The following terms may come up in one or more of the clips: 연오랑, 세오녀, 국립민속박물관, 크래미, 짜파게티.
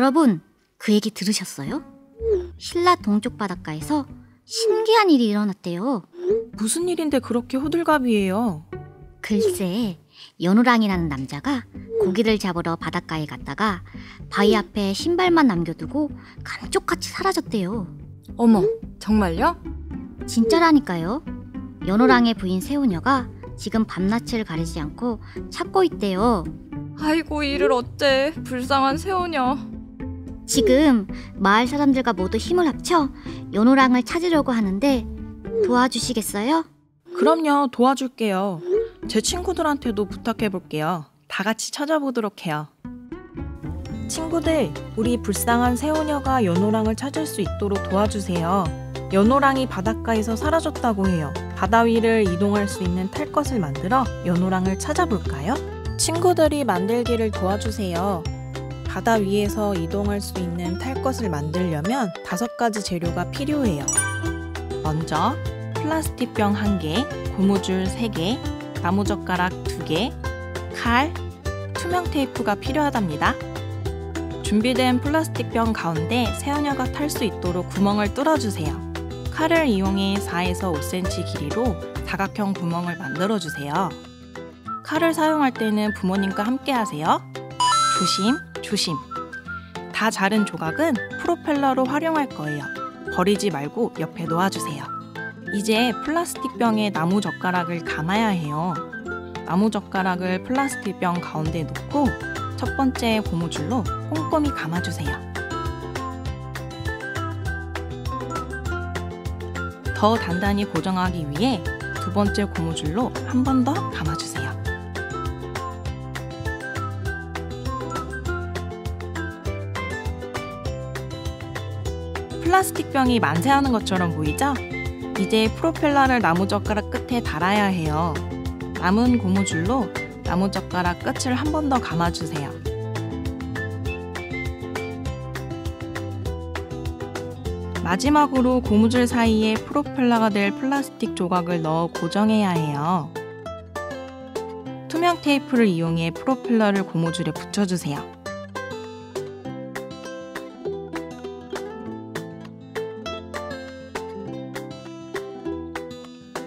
여러분, 그 얘기 들으셨어요? 신라 동쪽 바닷가에서 신기한 일이 일어났대요. 무슨 일인데 그렇게 호들갑이에요? 글쎄, 연오랑이라는 남자가 고기를 잡으러 바닷가에 갔다가 바위 앞에 신발만 남겨두고 감쪽같이 사라졌대요. 어머, 정말요? 진짜라니까요. 연오랑의 부인 세오녀가 지금 밤낮을 가리지 않고 찾고 있대요. 아이고, 이를 어째, 불쌍한 세오녀. 지금 마을 사람들과 모두 힘을 합쳐 연오랑을 찾으려고 하는데 도와주시겠어요? 그럼요, 도와줄게요. 제 친구들한테도 부탁해볼게요. 다 같이 찾아보도록 해요. 친구들, 우리 불쌍한 세오녀가 연오랑을 찾을 수 있도록 도와주세요. 연오랑이 바닷가에서 사라졌다고 해요. 바다 위를 이동할 수 있는 탈것을 만들어 연오랑을 찾아볼까요? 친구들이 만들기를 도와주세요. 바다 위에서 이동할 수 있는 탈것을 만들려면 5가지 재료가 필요해요. 먼저 플라스틱병 1개, 고무줄 3개, 나무젓가락 2개, 칼, 투명 테이프가 필요하답니다. 준비된 플라스틱병 가운데 세오녀가 탈 수 있도록 구멍을 뚫어주세요. 칼을 이용해 4에서 5cm 길이로 사각형 구멍을 만들어주세요. 칼을 사용할 때는 부모님과 함께 하세요. 조심, 조심! 다 자른 조각은 프로펠러로 활용할 거예요. 버리지 말고 옆에 놓아주세요. 이제 플라스틱병에 나무젓가락을 감아야 해요. 나무젓가락을 플라스틱병 가운데 놓고 첫 번째 고무줄로 꼼꼼히 감아주세요. 더 단단히 고정하기 위해 두 번째 고무줄로 한 번 더 감아주세요. 플라스틱병이 만세하는 것처럼 보이죠? 이제 프로펠러를 나무젓가락 끝에 달아야 해요. 남은 고무줄로 나무젓가락 끝을 한 번 더 감아주세요. 마지막으로 고무줄 사이에 프로펠러가 될 플라스틱 조각을 넣어 고정해야 해요. 투명 테이프를 이용해 프로펠러를 고무줄에 붙여주세요.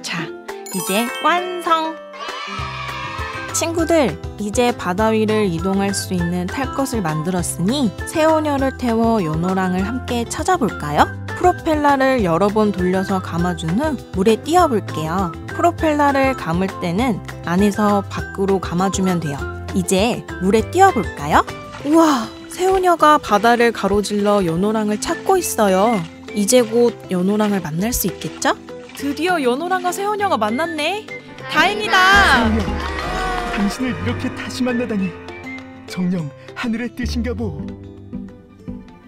자, 이제 완성! 친구들, 이제 바다 위를 이동할 수 있는 탈것을 만들었으니 세오녀를 태워 연오랑을 함께 찾아볼까요? 프로펠러를 여러 번 돌려서 감아준 후 물에 띄워볼게요. 프로펠러를 감을 때는 안에서 밖으로 감아주면 돼요. 이제 물에 띄워볼까요? 우와, 세오녀가 바다를 가로질러 연오랑을 찾고 있어요. 이제 곧 연오랑을 만날 수 있겠죠? 드디어 연오랑과 세오녀가 만났네. 다행이다. 세오녀, 당신을 이렇게 다시 만나다니 정녕 하늘의 뜻인가 보.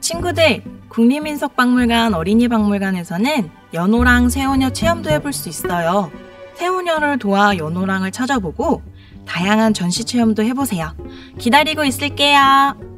친구들, 국립민속박물관 어린이 박물관에서는 연오랑, 세오녀 체험도 해볼 수 있어요. 세오녀를 도와 연오랑을 찾아보고 다양한 전시 체험도 해보세요. 기다리고 있을게요.